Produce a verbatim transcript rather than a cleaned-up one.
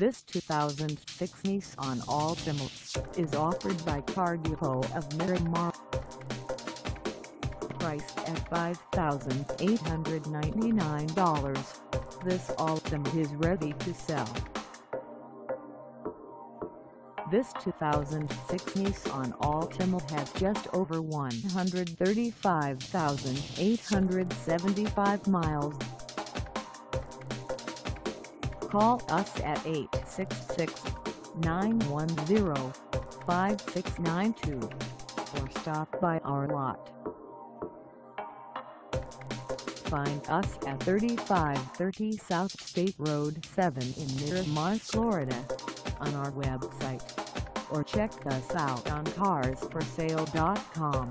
This two thousand six Nissan Altima is offered by Car Depot of Miramar. Priced at five thousand eight hundred ninety-nine dollars, this Altima is ready to sell. This two thousand six Nissan Altima has just over one hundred thirty-five thousand eight hundred seventy-five miles. Call us at eight six six, nine one zero, five six nine two or stop by our lot. Find us at thirty-five thirty South State Road seven in Miramar, Florida on our website, or check us out on cars for sale dot com.